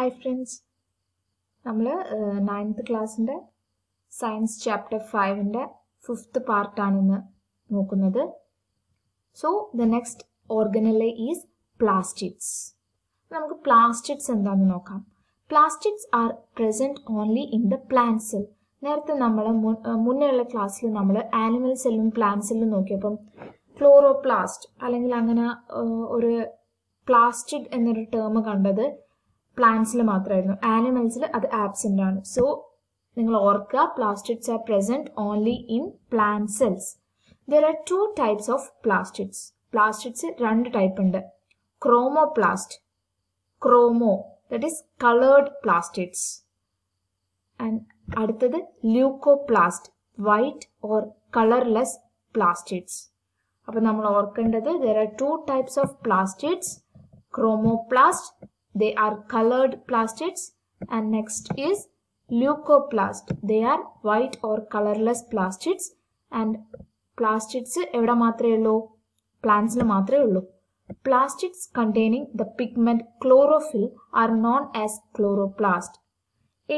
Hi friends, നമ്മൾ 9th ക്ലാസ്സിന്റെ science chapter 5ന്റെ 5th പാർട്ടാണ് ഇന്ന് നോക്കുന്നത്. So the next organelle is plastids. നമുക്ക് പ്ലാസ്റ്റിഡ്സ് എന്താണെന്ന് നോക്കാം. Plastids are present only in the plant cell. നേരത്തെ നമ്മൾ മുന്നേയുള്ള ക്ലാസ്സിൽ നമ്മൾ ആനിമൽ സെല്ലും പ്ലാന്റ് സെല്ലും നോക്കിയപ്പം ക്ലോറോപ്ലാസ്റ്റ് അല്ലെങ്കിൽ അങ്ങനെ ഒരു പ്ലാസ്റ്റിഡ് എന്നൊരു ടേം കണ്ടത് പ്ലാന്റ്സിൽ മാത്രമായിരുന്നു. ആനിമൽസിൽ അത് ആബ്സെന്റ് ആണ്. സോ നിങ്ങൾ ഓർക്കുക, plastids are present only in plant cells. There are 2 types of plastids. Plastids 2 type ഉണ്ട്. Chromoplast, chromo that is coloured plastids, and അടുത്തത് leucoplast, white or colourless plastids. അപ്പോൾ നമ്മൾ ഓർക്കേണ്ടത് there are 2 types of plastids. Chromoplast, they are colored plastids, and next is leucoplast, they are white or colorless plastids. And plastids evada mathre ullu, plants la mathre ullu. Plastids containing the pigment chlorophyll are known as chloroplast.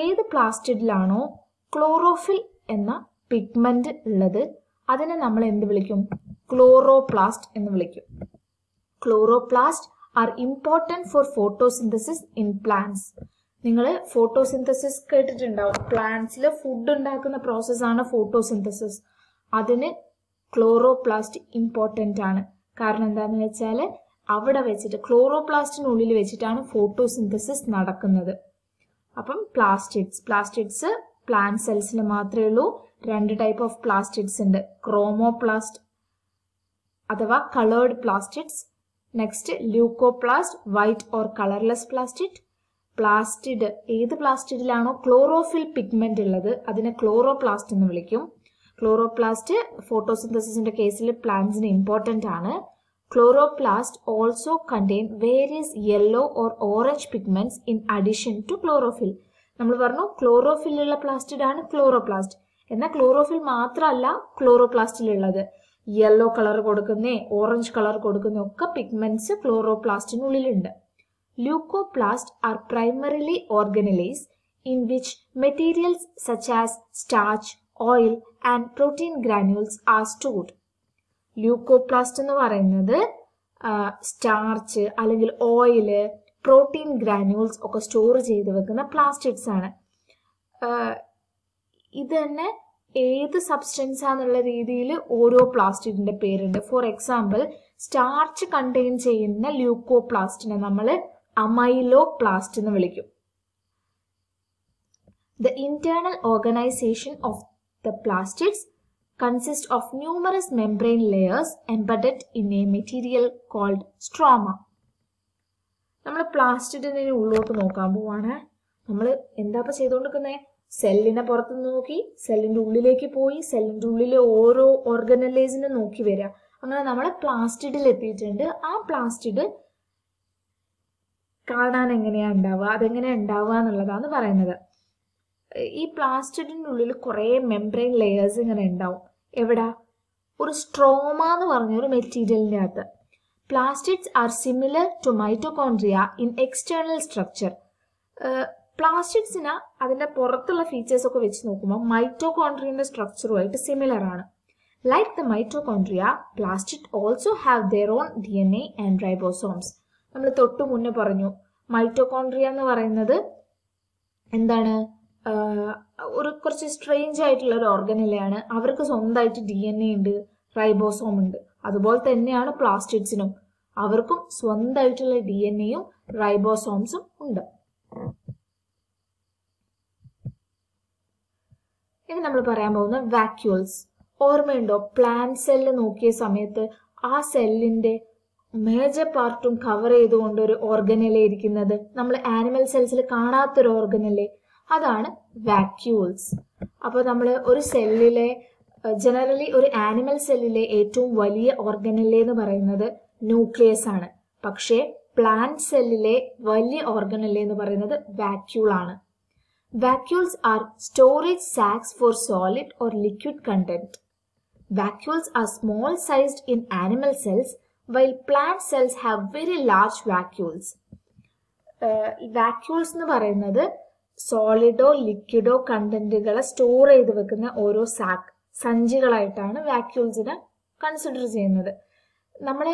Ede plastid lano chlorophyll enna pigment ullathu adine nammal endu vilikum, chloroplast ennu vilikum. Chloroplast are important for photosynthesis in plants. ningale photosynthesis kettittundav, plants la food undakuna process aanu photosynthesis. adine chloroplast important aanu. Kaaranam endaanu vechale avada vechitte chloroplast nullil vechittaanu photosynthesis nadakkunnathu. Appam plastids plant cells la maathre ullu. 2 type of plastids undu. Chromoplast athava colored plastids. Next, leucoplast, white or colorless plastid. Plastid ഏത് പ്ലാസ്റ്റിഡിലാണോ chlorophyll pigment ഉള്ളത് അതിനെ chloroplast എന്ന് വിളിക്കും. Chloroplast ഫോട്ടോസിന്തസിന്റെ കേസിൽ പ്ലാന്റ്സിന് important ആണ്. Chloroplast also contain various yellow or orange pigments in addition to chlorophyll. നമ്മൾ പറഞ്ഞു ക്ലോറോഫിലുള്ള പ്ലാസ്റ്റിഡ് ആണ് ക്ലോറോപ്ലാസ്റ്റ്. എന്നാൽ ക്ലോറോഫിൽ മാത്രമല്ല ക്ലോറോപ്ലാസ്റ്റിലുള്ളത്. യെല്ലോ കളർ കൊടുക്കുന്നേ ഓറഞ്ച് കളർ കൊടുക്കുന്ന ഒക്കെ പിഗ്മെന്റ്സ് ക്ലോറോപ്ലാസ്റ്റിനുള്ളിലുണ്ട്. Leucoplast are primarily organelles in which materials such as starch, oil and protein granules are stored. Leucoplast എന്ന് പറയുന്നത് സ്റ്റാർച്ച് അല്ലെങ്കിൽ ഓയില്, പ്രോട്ടീൻ ഗ്രാനുവൽസ് ഒക്കെ സ്റ്റോർ ചെയ്ത് വെക്കുന്ന പ്ലാസ്റ്റിഡ്സ് ആണ്. ഇത് തന്നെ ഏത് സബ്സ്റ്റൻസ് ആണെന്നുള്ള രീതിയിൽ ഓരോ പ്ലാസ്റ്റിഡിന്റെ പേരുണ്ട്. ഫോർ എക്സാമ്പിൾ, സ്റ്റാർച്ച് കണ്ടെയ്ൻ ചെയ്യുന്ന ലൂക്കോപ്ലാസ്റ്റിനെ നമ്മൾ അമൈലോ പ്ലാസ്റ്റ് എന്ന് വിളിക്കും. The internal organisation of the plastids consist of numerous membrane layers embedded in a material called stroma. നമ്മൾ പ്ലാസ്റ്റിഡിനെ ഉള്ളോട്ട് നോക്കാൻ പോവാണ്. നമ്മൾ എന്താപ്പ ചെയ്തുകൊണ്ടിരിക്കുന്നത്? സെല്ലിനെ പുറത്തു നോക്കി, സെല്ലിന്റെ ഉള്ളിലേക്ക് പോയി, സെല്ലിന്റെ ഉള്ളിലെ ഓരോ ഓർഗനലൈസിനും നോക്കി വരിക. അങ്ങനെ നമ്മൾ പ്ലാസ്റ്റിഡിൽ എത്തിയിട്ടുണ്ട്. ആ പ്ലാസ്റ്റിഡ് കാണാൻ എങ്ങനെയാ ഉണ്ടാവുക, അതെങ്ങനെ ഉണ്ടാവുക എന്നുള്ളതാണ് പറയുന്നത്. ഈ പ്ലാസ്റ്റിഡിന്റെ ഉള്ളിൽ കുറെ മെംബ്രെയിൻ ലെയേഴ്സ് ഇങ്ങനെ ഉണ്ടാവും. എവിടാ? ഒരു സ്ട്രോമ എന്ന് പറഞ്ഞൊരു മെറ്റീരിയലിന്റെ അകത്ത്. Plastids are similar to mitochondria in external structure. പ്ലാസ്റ്റിഡ്സിന് അതിന്റെ പുറത്തുള്ള ഫീച്ചേഴ്സ് ഒക്കെ വെച്ച് നോക്കുമ്പോൾ മൈറ്റോകോൺഡ്രിയന്റെ സ്ട്രക്ചറുമായിട്ട് സിമിലർ ആണ്. Like the mitochondria, plastid also have their own DNA and ribosomes. നമ്മൾ തൊട്ട് മുന്നേ പറഞ്ഞു മൈറ്റോകോൺഡ്രിയ എന്ന് പറയുന്നത് എന്താണ്, ഒരു കുറച്ച് സ്ട്രേഞ്ച് ആയിട്ടുള്ള ഒരു ഓർഗനല്ലാണ്. അവർക്ക് സ്വന്തമായിട്ട് DNA ഉണ്ട്, റൈബോസോം ഉണ്ട്. അതുപോലെ തന്നെയാണ് പ്ലാസ്റ്റിഡ്സിനും, അവർക്കും സ്വന്തമായിട്ടുള്ള DNAയും റൈബോസോംസും ഉണ്ട്. ഇനി നമ്മൾ പറയാൻ പോകുന്ന വാക്യൂൾസ്. ഓർമ്മയുണ്ടോ പ്ലാന്റ് സെല്ല് നോക്കിയ സമയത്ത് ആ സെല്ലിന്റെ മേജർ പാർട്ടും കവർ ചെയ്തുകൊണ്ട് ഒരു ഓർഗനല്ലേ ഇരിക്കുന്നത്? നമ്മൾ ആനിമൽ സെൽസിൽ കാണാത്തൊരു ഓർഗനല്ലേ, അതാണ് വാക്യൂൾസ്. അപ്പോൾ നമ്മൾ ഒരു സെല്ലിലെ, ജനറലി ഒരു ആനിമൽ സെല്ലിലെ ഏറ്റവും വലിയ ഓർഗനല്ലേ എന്ന് പറയുന്നത് ന്യൂക്ലിയസ് ആണ്. പക്ഷേ പ്ലാന്റ് സെല്ലിലെ വലിയ ഓർഗനല്ലേ എന്ന് പറയുന്നത് വാക്യൂൾ ആണ്. Vacuoles are storage sacs for solid or liquid content. Vacuoles are small sized in animal cells, while plant cells have very large vacuoles. Vacuoles എന്ന് പറയുന്നത് സോളിഡോ ലിക്വിഡോ കണ്ടന്റുകളെ സ്റ്റോർ ചെയ്ത് വെക്കുന്ന ഓരോ സാക്ക് സഞ്ചികളായിട്ടാണ് വാക്യൂൾസിനെ കൺസിഡർ ചെയ്യുന്നത്. നമ്മുടെ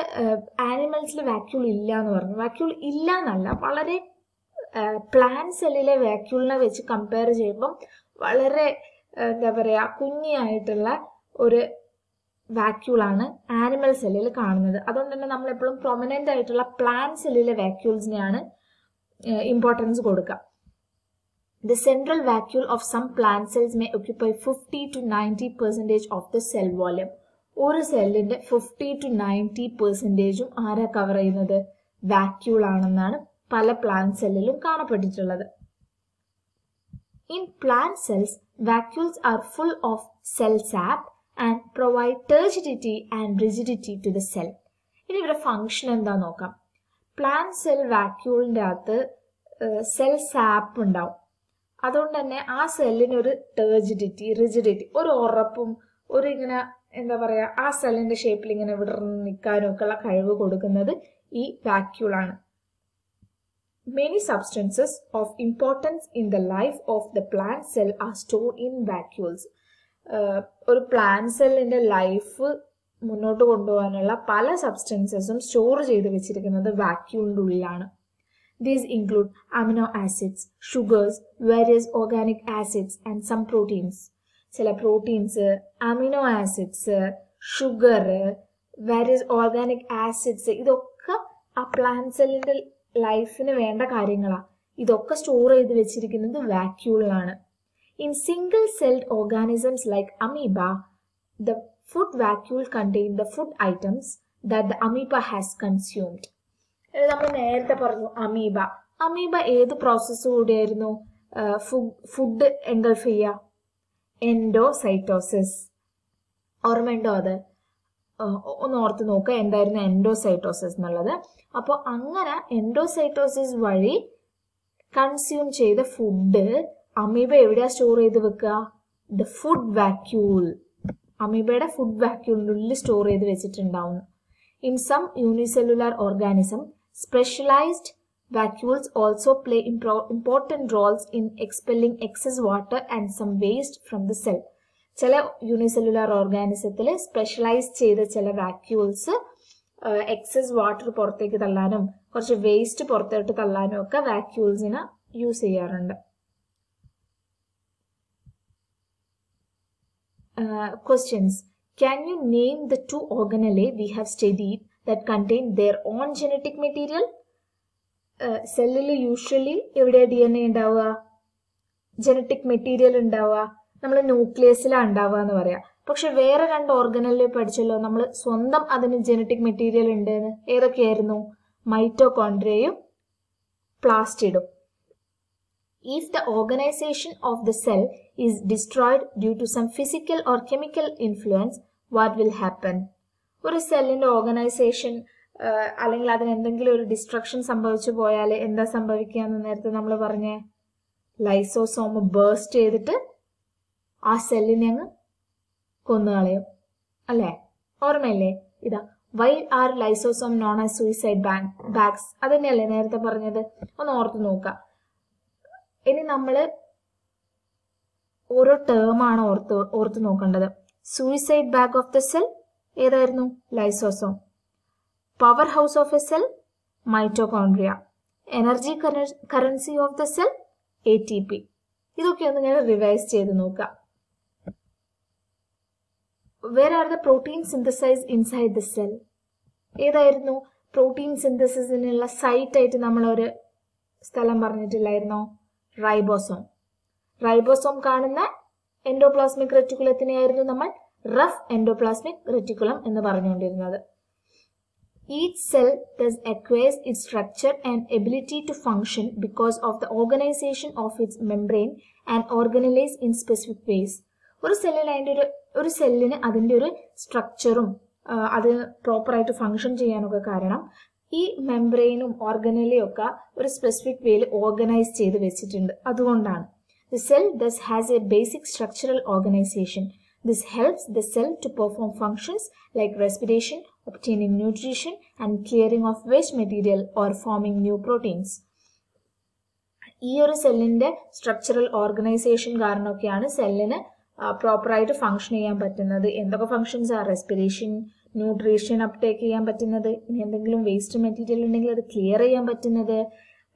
ആനിമൽസിൽ വാക്യൂൾ ഇല്ല എന്ന് പറഞ്ഞു. വാക്യൂൾ ഇല്ല എന്നല്ല, വളരെ പ്ലാന്റ് സെല്ലിലെ വാക്യൂളിനെ വെച്ച് കമ്പയർ ചെയ്യുമ്പം വളരെ എന്താ പറയുക കുഞ്ഞിയായിട്ടുള്ള ഒരു വാക്യൂളാണ് ആനിമൽ സെല്ലിൽ കാണുന്നത്. അതുകൊണ്ട് തന്നെ നമ്മളെപ്പോഴും പ്രൊമിനന്റ് ആയിട്ടുള്ള പ്ലാന്റ് സെല്ലിലെ വാക്യൂൾസിനെയാണ് ഇമ്പോർട്ടൻസ് കൊടുക്കുക. The central vacuole of some plant cells may occupy 50 to 90% of the cell volume. ഒരു സെല്ലിന്റെ 50 to 90%ഉം ആരാ കവർ ചെയ്യുന്നത്? വാക്യൂൾ ആണെന്നാണ് പല പ്ലാന്റ് സെല്ലിലും കാണപ്പെട്ടിട്ടുള്ളത്. In plant cells, vacuoles are full of cell sap and provide turgidity and rigidity to the cell. ഇനി ഇവിടെ ഫംഗ്ഷൻ എന്താ നോക്കാം. പ്ലാന്റ് സെൽ വാക്യൂളിന്റെ അകത്ത് സെൽ സാപ്പ് ഉണ്ടാവും. അതുകൊണ്ട് തന്നെ ആ സെല്ലിന് ഒരു ടേർജിഡിറ്റി റിജിഡിറ്റി ഒരു ഉറപ്പും ഒരു ഇങ്ങനെ എന്താ പറയുക ആ സെല്ലിന്റെ ഷേപ്പിൽ ഇങ്ങനെ വിടർന്ന് നിൽക്കാനും ഒക്കെ ഉള്ള കഴിവ് കൊടുക്കുന്നത് ഈ വാക്യൂളാണ്. Many substances of importance in the life of the plant cell are stored in vacuoles. ഒരു പ്ലാന്റ് സെല്ലിന്റെ ലൈഫ് മുന്നോട്ട് കൊണ്ടുപോകാനുള്ള പല സബ്സ്റ്റൻസസും സ്റ്റോർ ചെയ്ത് വെച്ചിരിക്കുന്നത് വാക്യൂളിൻ്റെ ഉള്ളിലാണ്. These include amino acids, sugars, various organic acids and some proteins. Some proteins, amino acids, sugar, various organic acids. ഇതൊക്കെ ആ പ്ലാന്റ് സെല്ലിന്റെ ലൈഫിന് വേണ്ട കാര്യങ്ങളാണ്. ഇതൊക്കെ സ്റ്റോർ ചെയ്ത് വെച്ചിരിക്കുന്നത് വാക്യൂളിലാണ്. In single celled organisms like amoeba, the food vacuole contains the food items that the amoeba has consumed. നമ്മൾ നേരത്തെ പറഞ്ഞു അമീബ ഏത് പ്രോസസ്സ് കൂടിയായിരുന്നു ഫുഡ് എൻഗൾഫ് ചെയ്യുക? എൻഡോസൈറ്റോസിസ്. ഓർമ്മയുണ്ടോ? അത് ഒന്ന് ഓർത്ത് നോക്കുക, എന്തായിരുന്നു എൻഡോസൈറ്റോസിസ് എന്നുള്ളത്. അപ്പോൾ അങ്ങനെ എൻഡോസൈറ്റോസിസ് വഴി കൺസ്യൂം ചെയ്ത ഫുഡ് അമീബ എവിടെയാ സ്റ്റോർ ചെയ്ത് വെക്കുക? The food vacuole. അമീബയുടെ ഫുഡ് വാക്യൂളിൻ്റെ ഉള്ളിൽ സ്റ്റോർ ചെയ്ത് വെച്ചിട്ടുണ്ടാവും. In some unicellular organism, specialized vacuoles also play important roles in expelling excess water and some waste from the cell. Chala unicellular organismile specialized cheyda chala vacuoles excess water porthekku thallanum korchu waste porthekku thallanum okke vacuoles ina use cheyarundu. Questions. Can you name the two organelles we have studied that contain their own genetic material? Cellil usually evide DNA undava, genetic material undava, nammal nucleus il undava nu paraya. Pakshe vera rendu organelle padichalo nammal swandam adinu genetic material undu nu edokke aayirunnu? Mitochondrion, plastid. If the organization of the cell is destroyed due to some physical or chemical influence, what will happen? ഒരു സെല്ലിന്റെ organisation അല്ലെങ്കിൽ അതിന് എന്തെങ്കിലും ഒരു destruction സംഭവിച്ചു പോയാൽ എന്താ സംഭവിക്കുക എന്ന് നേരത്തെ നമ്മൾ പറഞ്ഞേ. ലൈസോസോം ബേസ്റ്റ് ചെയ്തിട്ട് ആ സെല്ലിനെ അങ്ങ് കൊന്നുകളയും അല്ലേ? ഓർമ്മയില്ലേ? ഇതാ why are lysosome known as suicide bags. അത് തന്നെയല്ലേ നേരത്തെ പറഞ്ഞത്? ഒന്ന് ഓർത്ത് നോക്കുക. ഇനി നമ്മൾ ഓരോ ടേമാണ് ഓർത്ത് നോക്കേണ്ടത്. Suicide bag of the cell ഏതായിരുന്നു? Lysosome. Power house of a cell mitochondria. Energy currency of the cell ATP. ഇതൊക്കെ ഒന്ന് ഞാൻ റിവൈസ് ചെയ്ത് നോക്കുക. Where are the protein synthesise inside the cell ഏതായിരുന്നു? പ്രോട്ടീൻ സിന്തസിസിനുള്ള സൈറ്റായിട്ട് നമ്മളൊരു സ്ഥലം പറഞ്ഞിട്ടില്ലായിരുന്നോ? റൈബോസോം കാണുന്ന എൻഡോപ്ലാസ്മിക് റെറ്റിക്കുലത്തിനെയായിരുന്നു നമ്മൾ റഫ് എൻഡോപ്ലാസ്മിക് റെറ്റിക്കുലം എന്ന് പറഞ്ഞുകൊണ്ടിരുന്നത്. Each cell thus acquires its structure and ability to function because of the organisation of its membrane and organelles in specific ways. ഒരു സെല്ലിൽ അതിൻ്റെ ഒരു സെല്ലിന് അതിൻ്റെ ഒരു സ്ട്രക്ചറും അത് പ്രോപ്പറായിട്ട് ഫംഗ്ഷൻ ചെയ്യാനൊക്കെ കാരണം ഈ മെംബ്രെയിനും ഓർഗനലും ഒക്കെ ഒരു സ്പെസിഫിക് വേയിൽ ഓർഗനൈസ് ചെയ്ത് വെച്ചിട്ടുണ്ട്. അതുകൊണ്ടാണ് the cell thus has a basic structural organisation. This helps the cell to perform functions like respiration, obtaining nutrition and clearing of waste material or forming new proteins. ഈ ഒരു സെല്ലിന്റെ സ്ട്രക്ചറൽ ഓർഗനൈസേഷൻ കാരണമൊക്കെയാണ് സെല്ലിന് പ്രോപ്പറായിട്ട് function ചെയ്യാൻ പറ്റുന്നത്. എന്തൊക്കെ functions ആണ്? Respiration, nutrition uptake ചെയ്യാൻ പറ്റുന്നത്, ഇനി എന്തെങ്കിലും വേസ്റ്റ് മെറ്റീരിയൽ ഉണ്ടെങ്കിൽ അത് ക്ലിയർ ചെയ്യാൻ പറ്റുന്നത്,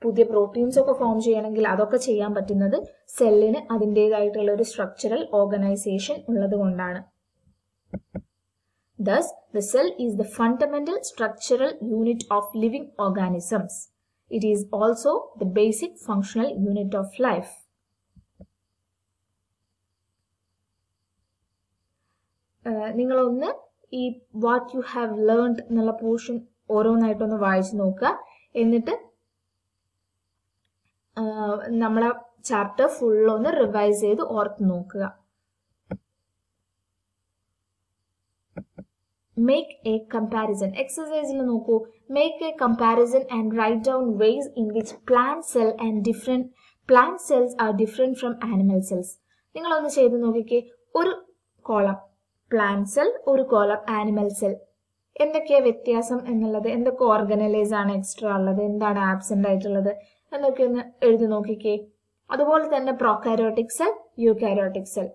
പുതിയ പ്രോട്ടീൻസ് ഒക്കെ ഫോം ചെയ്യണമെങ്കിൽ അതൊക്കെ ചെയ്യാൻ പറ്റുന്നത് സെല്ലിന് അതിൻ്റെതായിട്ടുള്ള ഒരു സ്ട്രക്ചറൽ ഓർഗനൈസേഷൻ ഉള്ളത് കൊണ്ടാണ്. Thus, the cell is the fundamental structural unit of living organisms. It is also the basic functional unit of life. നിങ്ങളൊന്ന് ഈ വാട്ട് യു ഹാവ് ലേൺഡ് എന്നുള്ള പോർഷൻ ഓരോന്നായിട്ടൊന്ന് വായിച്ചു നോക്കുക. എന്നിട്ട് നമ്മളെ ചാപ്റ്റർ ഫുള്ളൊന്ന് റിവൈസ് ചെയ്ത് ഓർത്ത് നോക്കുക. Make a comparison. എക്സസൈസിൽ നോക്കൂ. Make a comparison and write down ways in which plant cells are different from animal cells. നിങ്ങളൊന്ന് ചെയ്ത് നോക്കിക്കേ. ഒരു കോളം പ്ലാന്റ് സെൽ, ഒരു കോളം ആനിമൽ സെൽ, എന്തൊക്കെയാ വ്യത്യാസം എന്നുള്ളത്, എന്തൊക്കെ ഓർഗനലൈസ് ആണ് എക്സ്ട്രാ ഉള്ളത്, എന്താണ് ആബ്സെന്റ് ആയിട്ടുള്ളത് എന്നൊക്കെ ഒന്ന് എഴുതി നോക്കിക്കേ. അതുപോലെ തന്നെ പ്രോകാരിയോട്ടിക് സെൽ, യൂകാരിയോട്ടിക് സെൽ.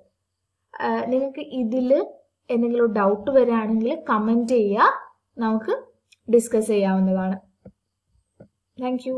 നിങ്ങൾക്ക് ഇതിൽ എന്തെങ്കിലും ഡൗട്ട് വരികയാണെങ്കിൽ കമന്റ് ചെയ്യുക, നമുക്ക് ഡിസ്കസ് ചെയ്യാവുന്നതാണ്. Thank U.